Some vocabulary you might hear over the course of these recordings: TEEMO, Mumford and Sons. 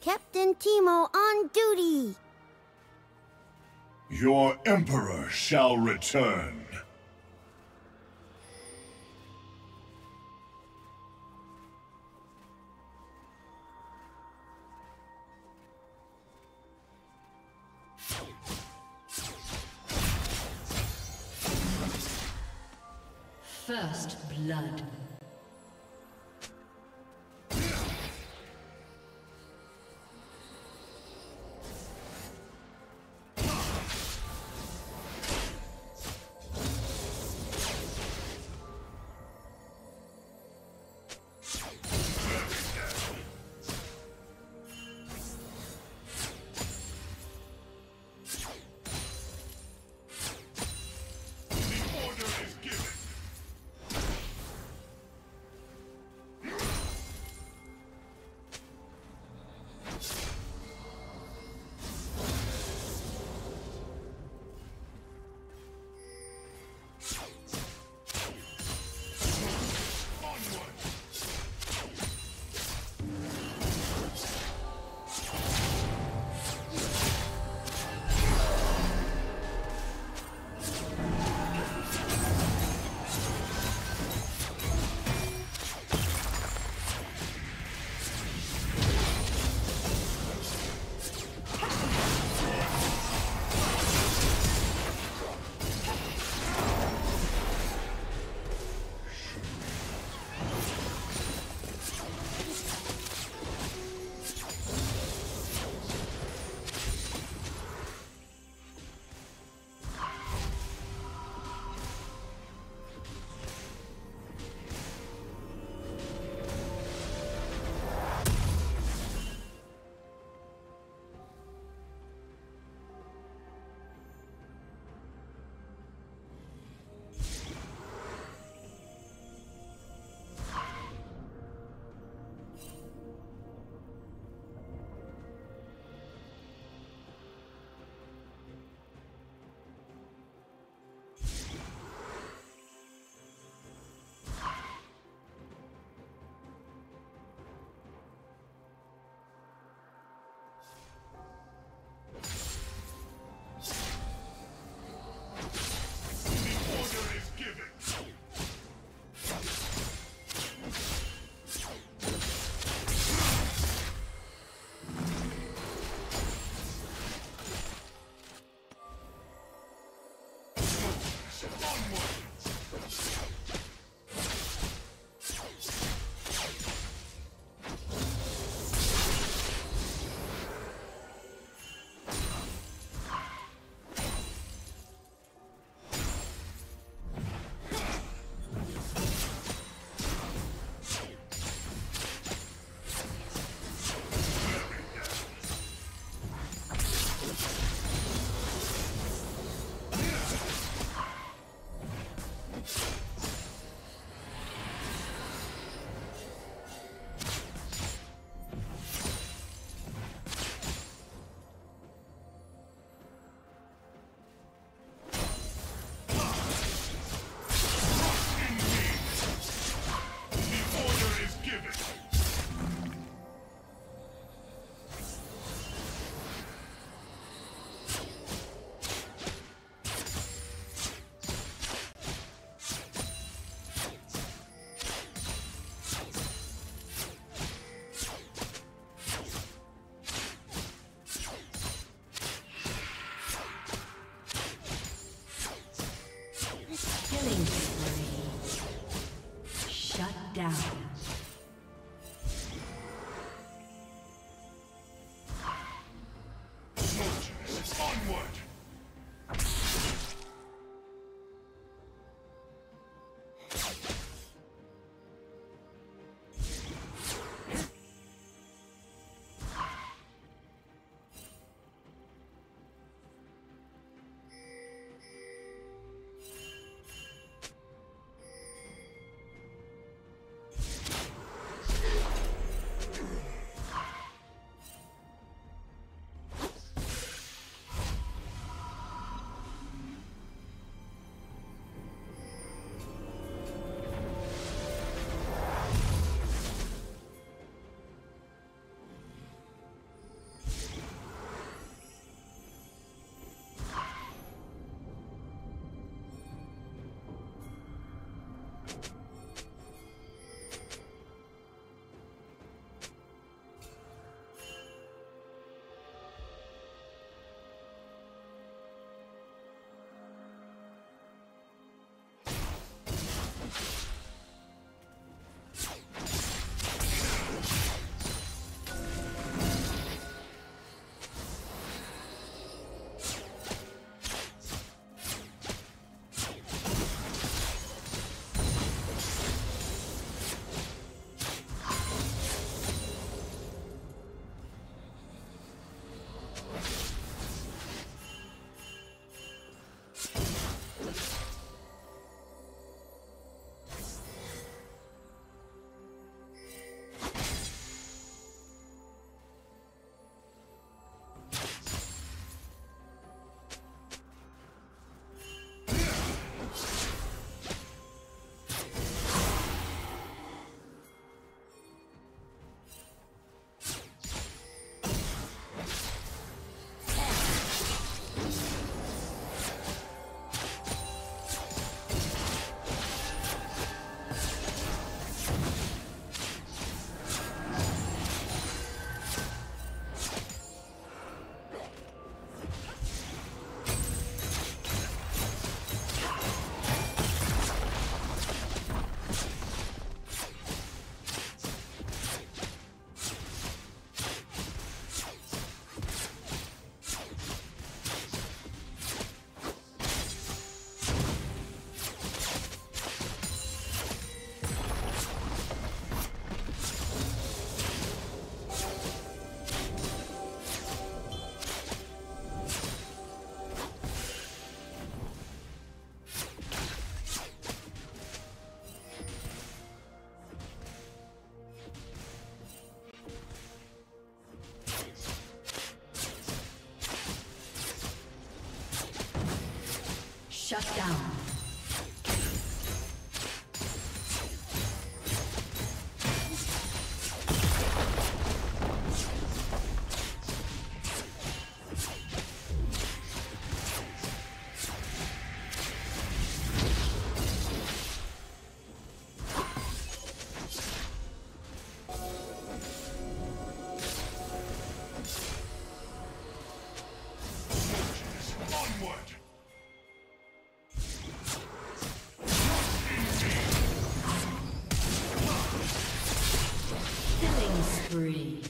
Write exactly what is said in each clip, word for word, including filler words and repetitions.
Captain Teemo on duty! Your Emperor shall return. First blood. Shut down. Three.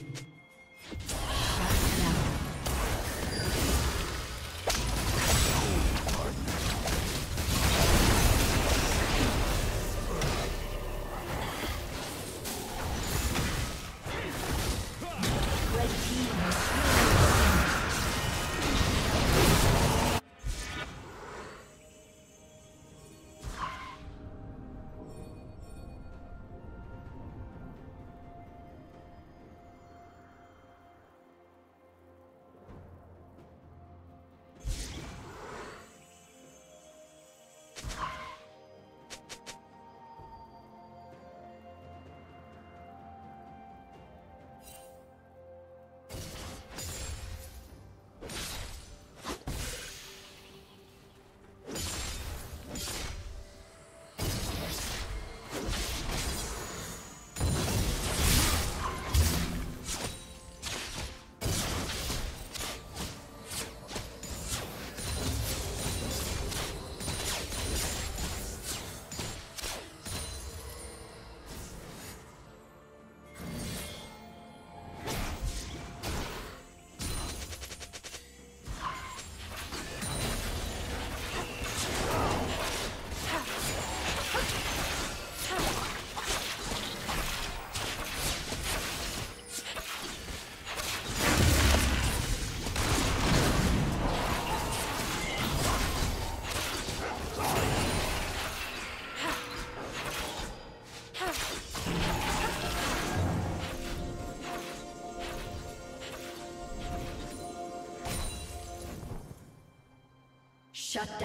Shut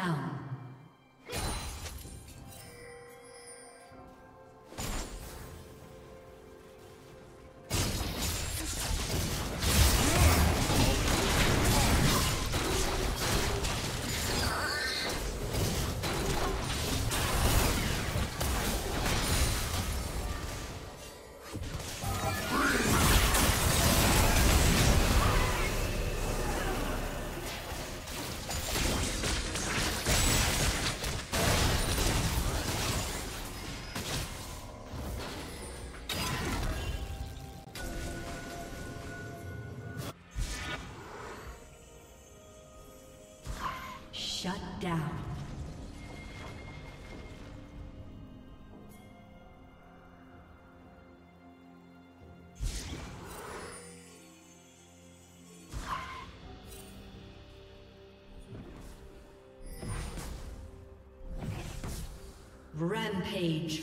down. Shut down. Rampage.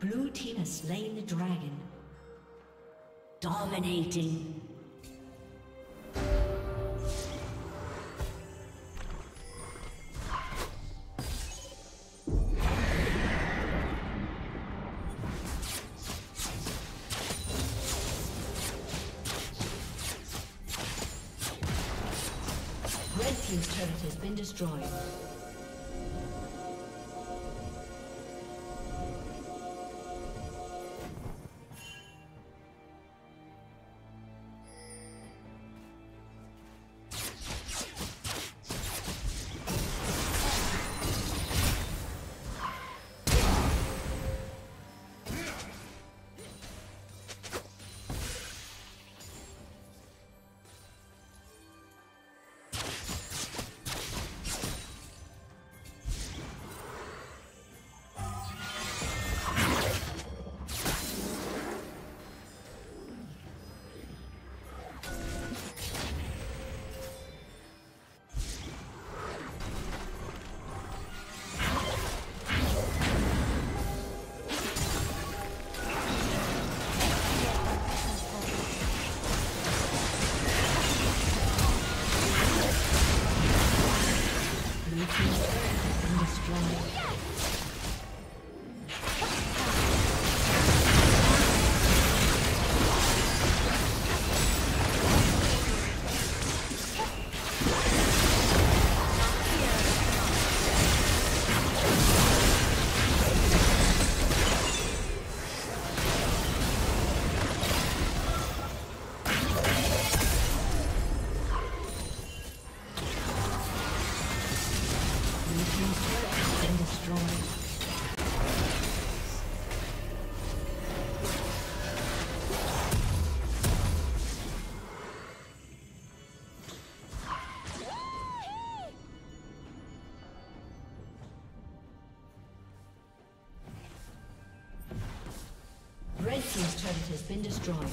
Blue team has slain the dragon. Dominating. Red team's turret has been destroyed. His turret has been destroyed.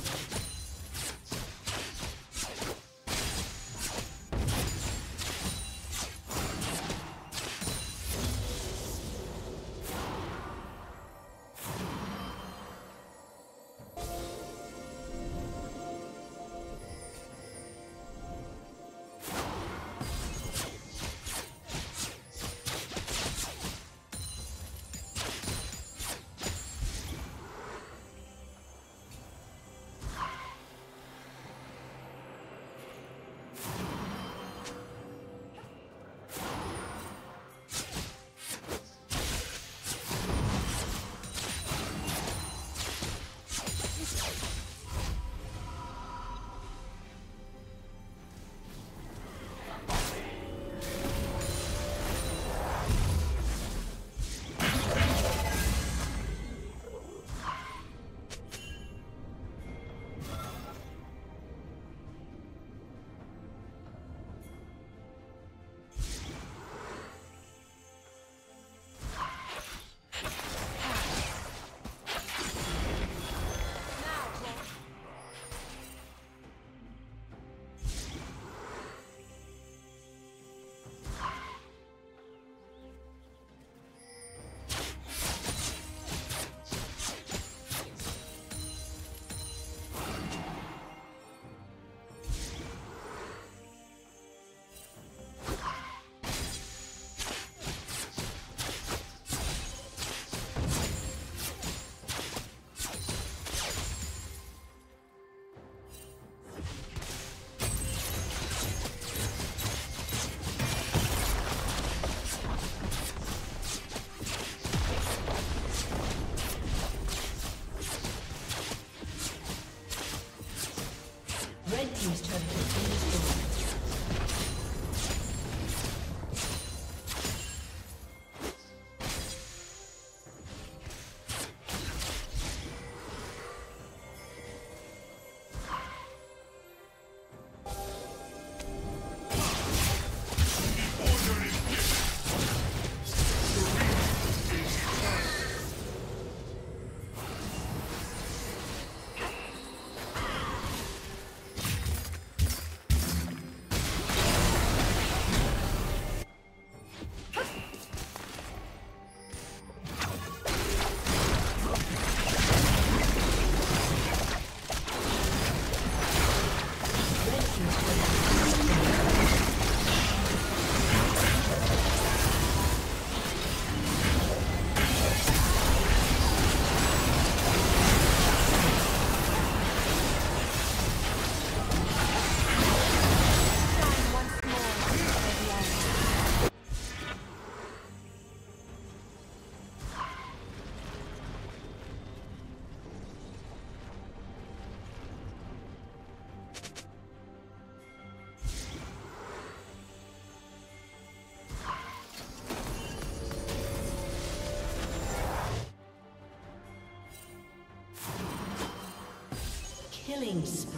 Killing spree.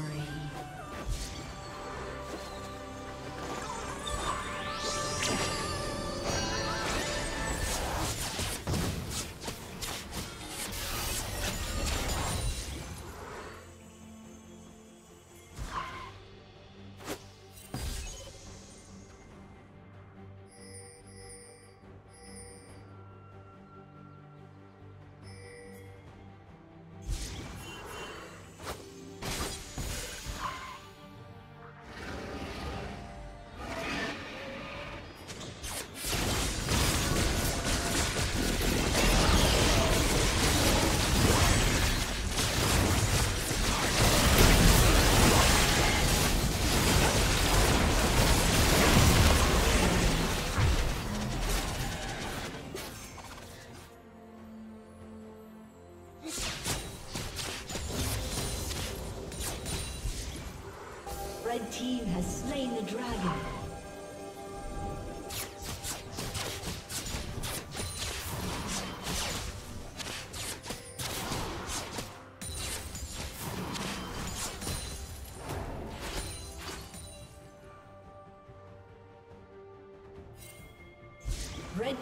Red team has slain the dragon. Red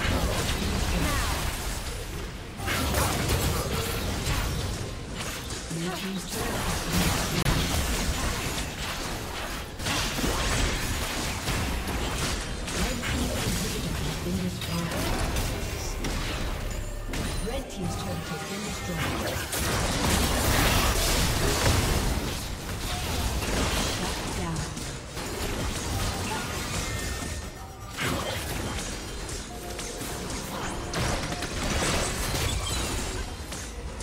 team's turret has been destroyed. Red team's turret has been destroyed. Blue team's turret has been destroyed. Team's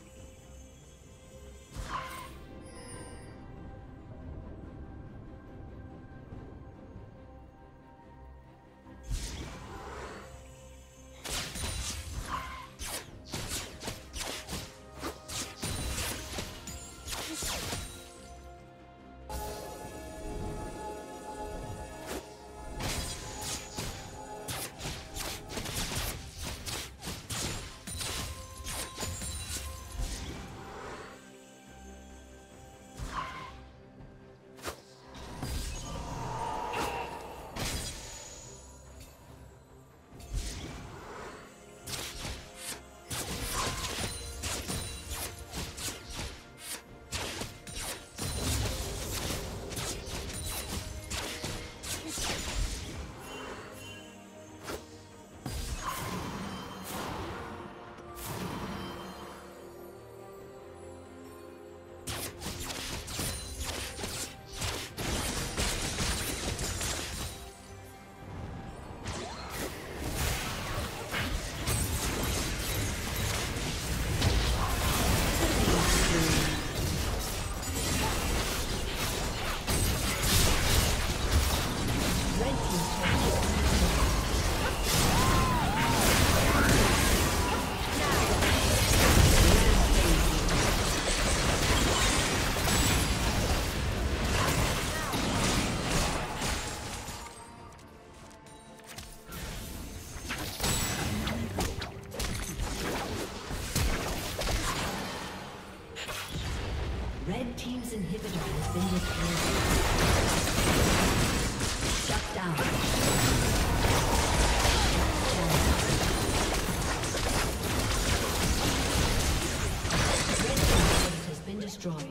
turret has been destroyed. Shut down. Team's inhibitor has been destroyed. Shut down. Red team's inhibitor has been destroyed.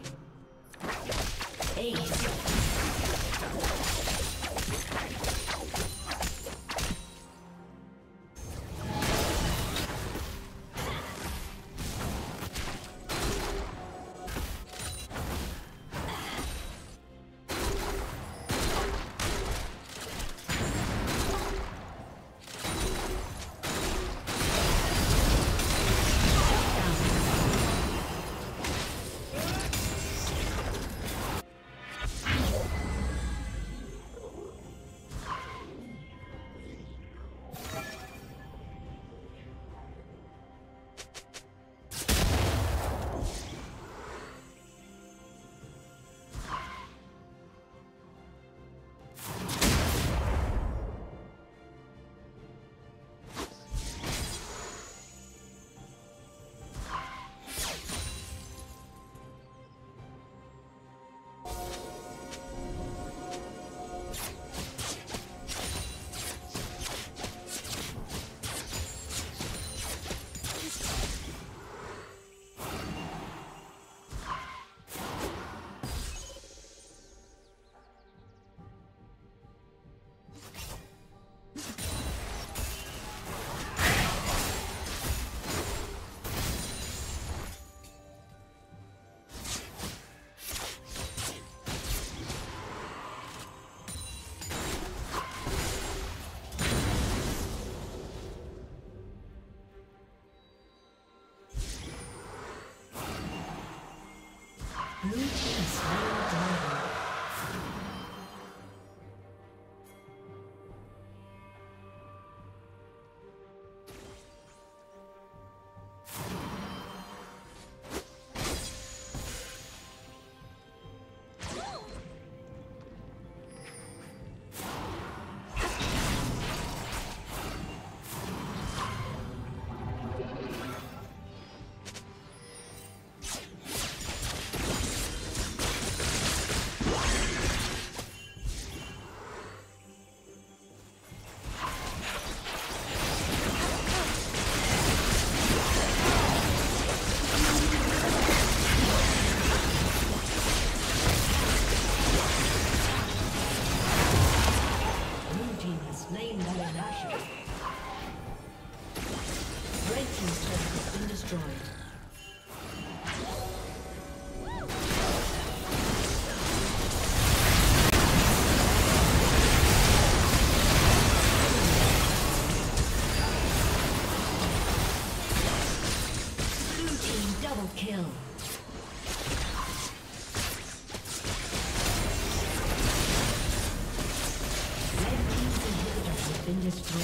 destroyed.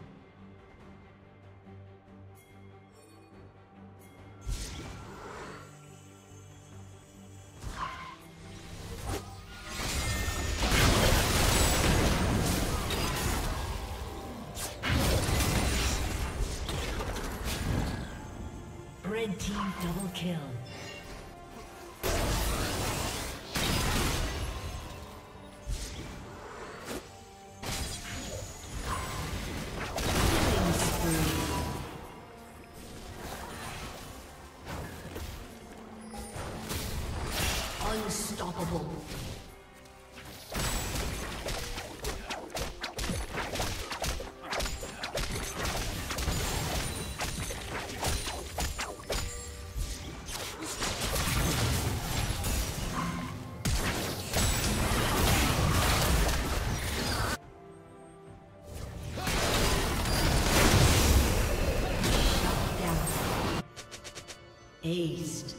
Red team double kill. Unstoppable. Aced.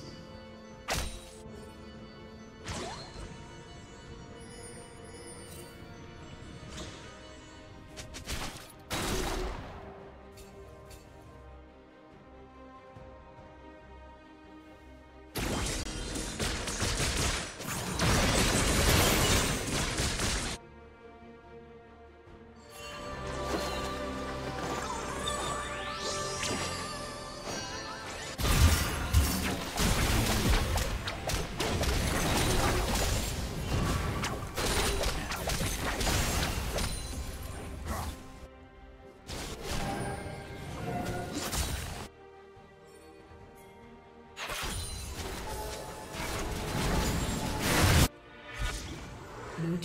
Blue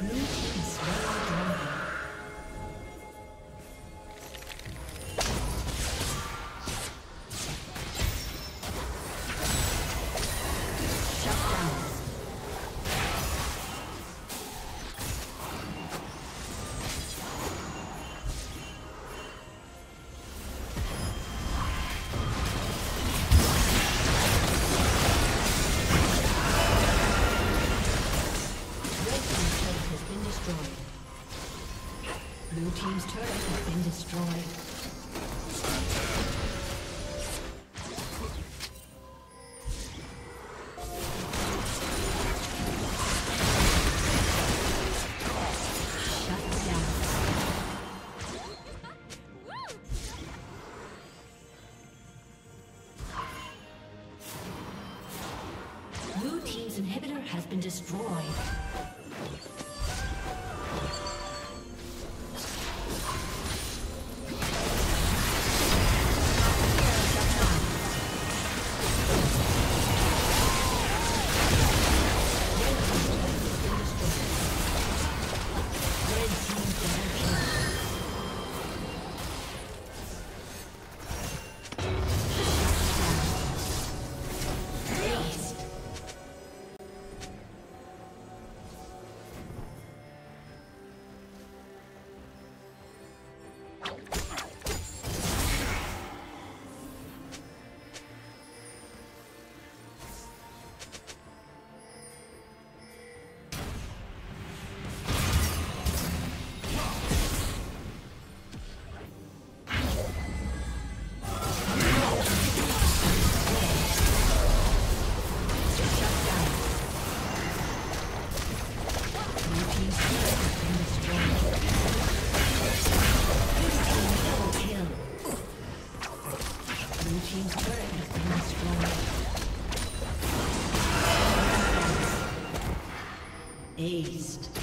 Blue team's turret down. Shut down. Blue team's turret has been destroyed. team's turret has been destroyed. Aced.